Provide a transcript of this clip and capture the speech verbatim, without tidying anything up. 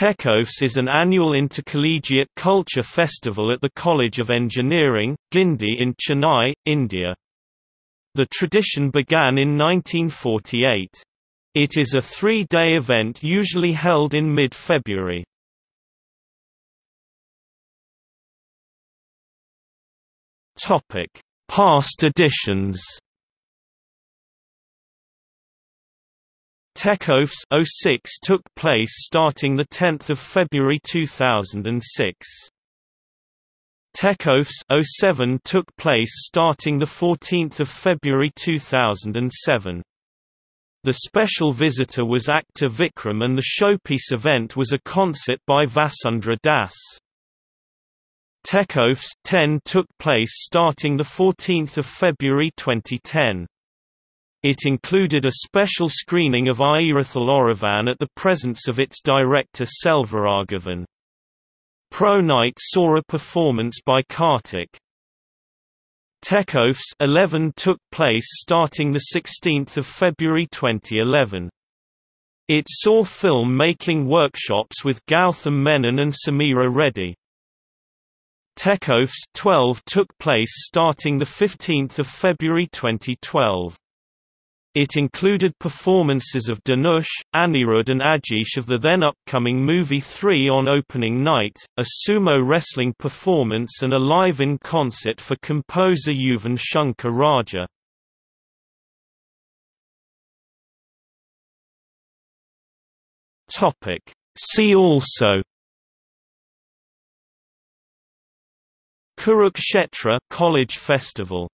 Techofes is an annual intercollegiate culture festival at the College of Engineering, Guindy in Chennai, India. The tradition began in nineteen forty-eight. It is a three-day event usually held in mid-February. Past editions. Techofes oh six took place starting the tenth of February two thousand six. Techofes oh seven took place starting the fourteenth of February two thousand seven. The special visitor was actor Vikram and the showpiece event was a concert by Vasundhara Das. Techofes ten took place starting the fourteenth of February twenty ten. It included a special screening of Iirathal Orovan at the presence of its director Selvaragavan. Pro Night saw a performance by Kartik. Techofes eleven took place starting the sixteenth of February twenty eleven. It saw film-making workshops with Gautham Menon and Samira Reddy. Techofes twelve took place starting the fifteenth of February twenty twelve. It included performances of Dhanush, Anirudh and Ajish of the then-upcoming movie three on opening night, a sumo wrestling performance and a live-in concert for composer Yuvan Shankar Raja. See also: Kurukshetra College Festival.